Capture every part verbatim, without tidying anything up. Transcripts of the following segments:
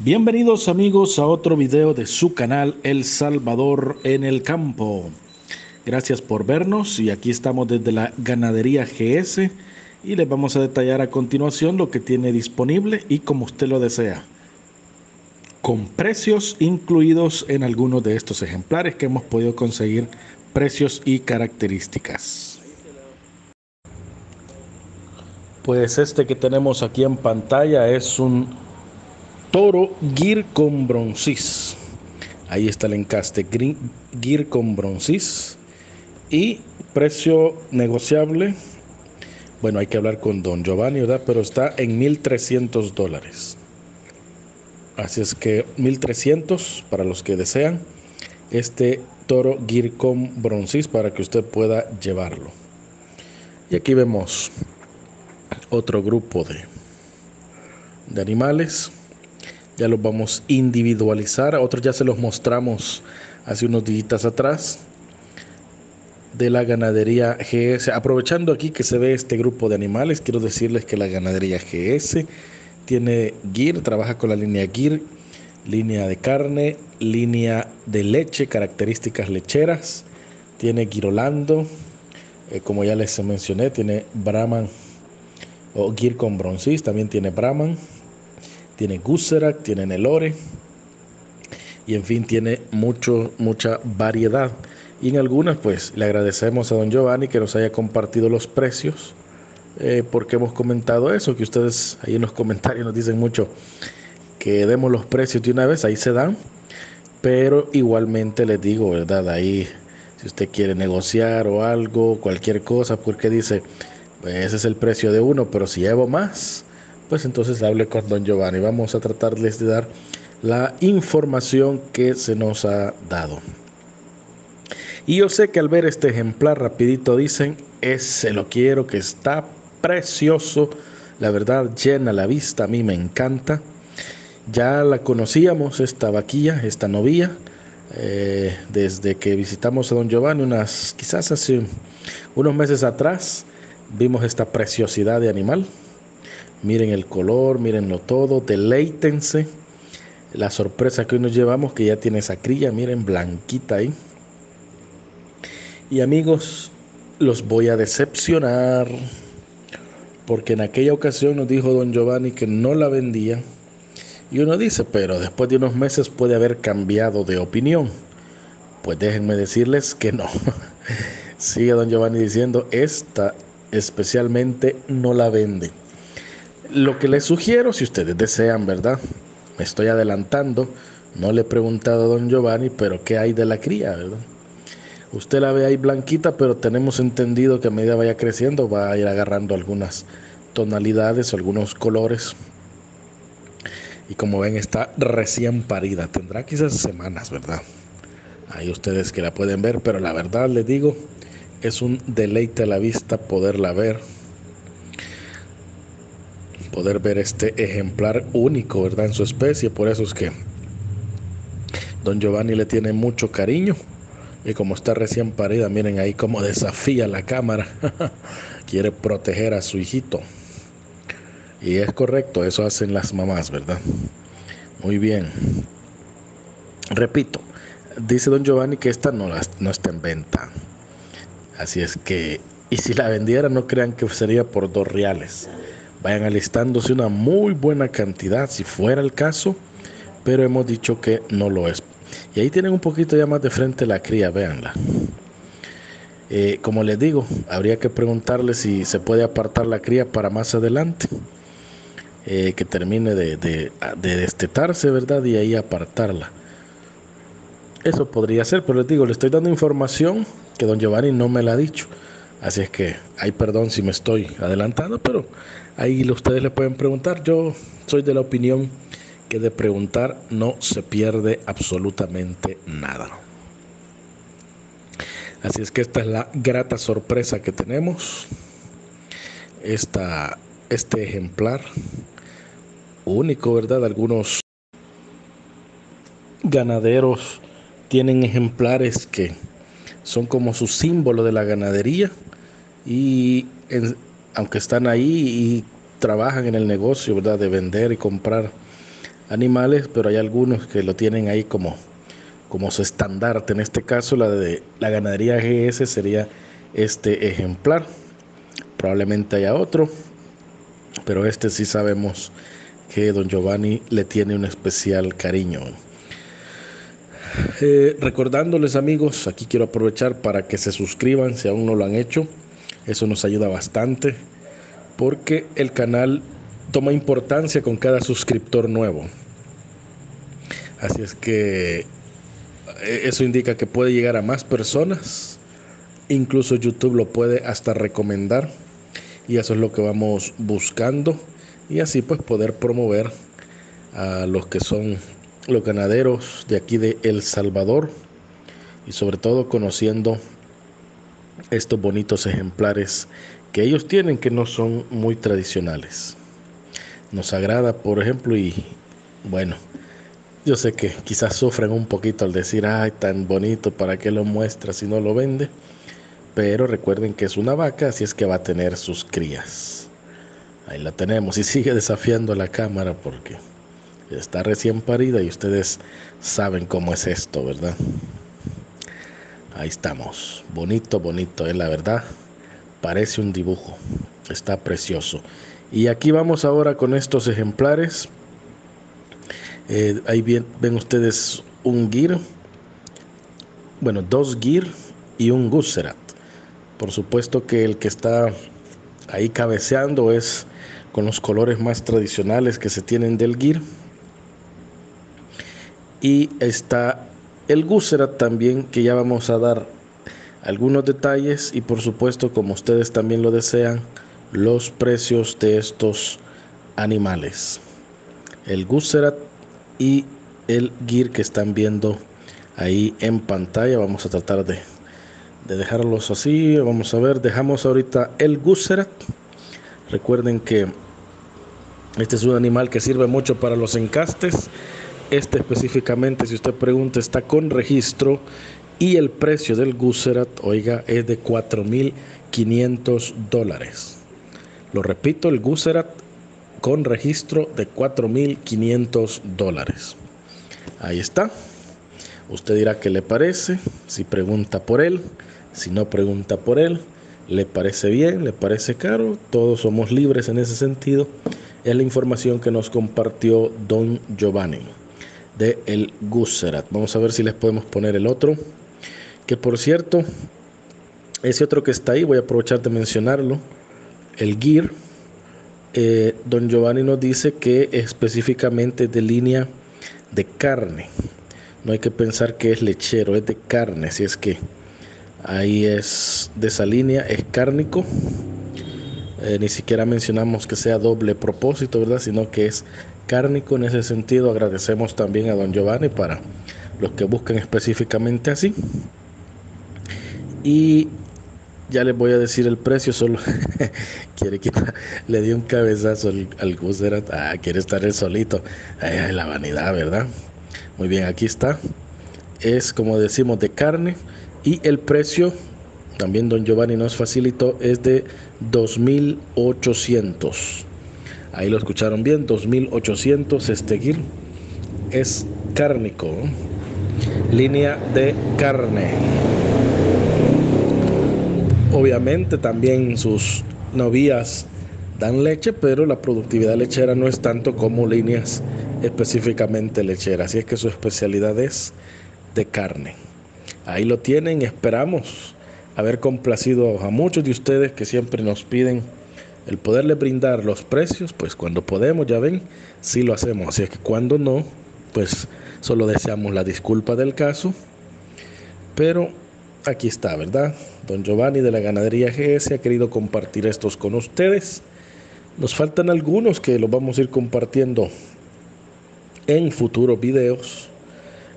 Bienvenidos amigos a otro video de su canal El Salvador en el Campo. Gracias por vernos y aquí estamos desde la ganadería G S y les vamos a detallar a continuación lo que tiene disponible y como usted lo desea, con precios incluidos en algunos de estos ejemplares que hemos podido conseguir, precios y características. Pues este que tenemos aquí en pantalla es un toro Gir con Brown Swiss. Ahí está el encaste Gir con Brown Swiss. Y precio negociable, bueno, hay que hablar con don Giovanni, ¿verdad? Pero está en mil trescientos dólares. Así es que mil trescientos para los que desean este toro Gir con Brown Swiss para que usted pueda llevarlo. Y aquí vemos otro grupo de, de animales. Ya los vamos a individualizar. A otros ya se los mostramos hace unos días atrás de la ganadería G S. Aprovechando aquí que se ve este grupo de animales, quiero decirles que la ganadería G S tiene Gir, trabaja con la línea Gir, línea de carne, línea de leche, características lecheras. Tiene Girolando, eh, como ya les mencioné, tiene Brahman o Gir con Brown Swiss, también tiene Brahman. Tiene Guzerac, tiene Nelore y en fin, tiene mucho, mucha variedad. Y en algunas, pues, le agradecemos a don Giovanni que nos haya compartido los precios, eh, porque hemos comentado eso, que ustedes ahí en los comentarios nos dicen mucho que demos los precios de una vez, ahí se dan. Pero igualmente les digo, ¿verdad? Ahí, si usted quiere negociar o algo, cualquier cosa, porque dice, pues, ese es el precio de uno, pero si llevo más, pues entonces hable con don Giovanni. Vamos a tratarles de dar la información que se nos ha dado. Y yo sé que al ver este ejemplar rapidito dicen, ese lo quiero, que está precioso. La verdad llena la vista, a mí me encanta. Ya la conocíamos, esta vaquilla, esta novilla, eh, desde que visitamos a don Giovanni, unas, quizás hace unos meses atrás, vimos esta preciosidad de animal. Miren el color, mírenlo todo, deleítense. La sorpresa que hoy nos llevamos, que ya tiene esa crilla, miren, blanquita ahí. Y amigos, los voy a decepcionar, porque en aquella ocasión nos dijo don Giovanni que no la vendía. Y uno dice, pero después de unos meses puede haber cambiado de opinión. Pues déjenme decirles que no. Sigue don Giovanni diciendo, esta especialmente no la vende. Lo que les sugiero, si ustedes desean, ¿verdad? Me estoy adelantando, no le he preguntado a don Giovanni, pero ¿qué hay de la cría, verdad? Usted la ve ahí blanquita, pero tenemos entendido que a medida vaya creciendo va a ir agarrando algunas tonalidades, algunos colores. Y como ven, está recién parida, tendrá quizás semanas, ¿verdad? Hay ustedes que la pueden ver, pero la verdad les digo, es un deleite a la vista poderla ver. Poder ver este ejemplar único, ¿verdad? En su especie, por eso es que don Giovanni le tiene mucho cariño. Y como está recién parida, miren ahí como desafía la cámara. Quiere proteger a su hijito. Y es correcto, eso hacen las mamás, ¿verdad? Muy bien. Repito, dice don Giovanni que esta no, la, no está en venta. Así es que, y si la vendiera, no crean que sería por dos reales. Vayan alistándose una muy buena cantidad si fuera el caso, pero hemos dicho que no lo es. Y ahí tienen un poquito ya más de frente la cría, véanla. Eh, como les digo, habría que preguntarle si se puede apartar la cría para más adelante, eh, que termine de, de, de destetarse, ¿verdad? Y ahí apartarla. Eso podría ser, pero les digo, le estoy dando información que don Giovanni no me la ha dicho. Así es que, ay, perdón si me estoy adelantando, pero ahí ustedes le pueden preguntar. Yo soy de la opinión que de preguntar no se pierde absolutamente nada. Así es que esta es la grata sorpresa que tenemos. Esta, este ejemplar único, ¿verdad? Algunos ganaderos tienen ejemplares que son como su símbolo de la ganadería y en, aunque están ahí y trabajan en el negocio, ¿verdad? De vender y comprar animales, pero hay algunos que lo tienen ahí como, como su estandarte. En este caso, la de la ganadería G S sería este ejemplar. Probablemente haya otro, pero este sí sabemos que don Giovanni le tiene un especial cariño. Eh, recordándoles, amigos, aquí quiero aprovechar para que se suscriban si aún no lo han hecho. Eso nos ayuda bastante porque el canal toma importancia con cada suscriptor nuevo. Así es que eso indica que puede llegar a más personas. Incluso YouTube lo puede hasta recomendar, y eso es lo que vamos buscando, y así pues poder promover a los que son los ganaderos de aquí de El Salvador, y sobre todo conociendo estos bonitos ejemplares que ellos tienen, que no son muy tradicionales. Nos agrada, por ejemplo, y bueno, yo sé que quizás sufren un poquito al decir, ay, tan bonito, ¿para qué lo muestra si no lo vende? Pero recuerden que es una vaca, así es que va a tener sus crías. Ahí la tenemos, y sigue desafiando a la cámara porque está recién parida y ustedes saben cómo es esto, ¿verdad? Ahí estamos, bonito, bonito, es la verdad, parece un dibujo, está precioso. Y aquí vamos ahora con estos ejemplares. Eh, ahí ven, ven ustedes un Gir, bueno, dos Gir y un Guzerac. Por supuesto que el que está ahí cabeceando es con los colores más tradicionales que se tienen del Gir. Y está el Guzerac también, que ya vamos a dar algunos detalles. Y por supuesto, como ustedes también lo desean, los precios de estos animales. El Guzerac y el Gir que están viendo ahí en pantalla. Vamos a tratar de... de dejarlos así. Vamos a ver, dejamos ahorita el Guzerac. Recuerden que este es un animal que sirve mucho para los encastes. Este específicamente, si usted pregunta, está con registro, y el precio del Guzerac, oiga, es de cuatro mil quinientos dólares. Lo repito, el Guzerac con registro de cuatro mil quinientos dólares. Ahí está. Usted dirá qué le parece, si pregunta por él, si no pregunta por él, le parece bien, le parece caro, todos somos libres en ese sentido. Es la información que nos compartió don Giovanni de el Guzerac. Vamos a ver si les podemos poner el otro, que por cierto, ese otro que está ahí, voy a aprovechar de mencionarlo, el Gir. Eh, don Giovanni nos dice que específicamente es de línea de carne. No hay que pensar que es lechero, es de carne, si es que ahí es de esa línea, es cárnico. Eh, ni siquiera mencionamos que sea doble propósito, ¿verdad? Sino que es cárnico en ese sentido. Agradecemos también a don Giovanni para los que buscan específicamente así. Y ya les voy a decir el precio, solo quiere quitar, le di un cabezazo al, al Guzerac. Ah, quiere estar él solito. Ay, la vanidad, ¿verdad? Muy bien, aquí está, es como decimos de carne, y el precio, también don Giovanni nos facilitó, es de dos mil ochocientos. Ahí lo escucharon bien, dos mil ochocientos. Este Gir es cárnico, ¿no? Línea de carne. Obviamente también sus novillas dan leche, pero la productividad lechera no es tanto como líneas específicamente lechera, así es que su especialidad es de carne. Ahí lo tienen, esperamos haber complacido a muchos de ustedes que siempre nos piden el poderles brindar los precios. Pues cuando podemos, ya ven, sí lo hacemos, así es que cuando no, pues solo deseamos la disculpa del caso, pero aquí está, ¿verdad? Don Giovanni de la ganadería G S ha querido compartir estos con ustedes. Nos faltan algunos que los vamos a ir compartiendo en futuros videos.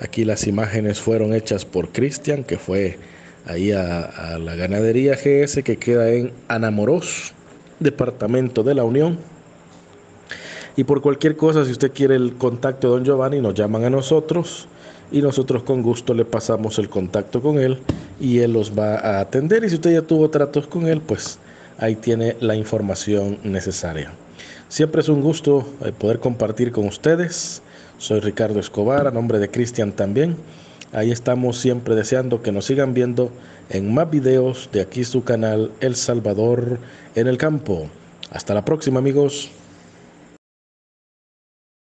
Aquí las imágenes fueron hechas por Cristian, que fue ahí a, a la ganadería G S, que queda en Anamoros, Departamento de la Unión. Y por cualquier cosa, si usted quiere el contacto de don Giovanni, nos llaman a nosotros y nosotros con gusto le pasamos el contacto con él y él los va a atender. Y si usted ya tuvo tratos con él, pues ahí tiene la información necesaria. Siempre es un gusto poder compartir con ustedes. Soy Ricardo Escobar, a nombre de Cristian también. Ahí estamos siempre deseando que nos sigan viendo en más videos de aquí su canal El Salvador en el Campo. Hasta la próxima, amigos.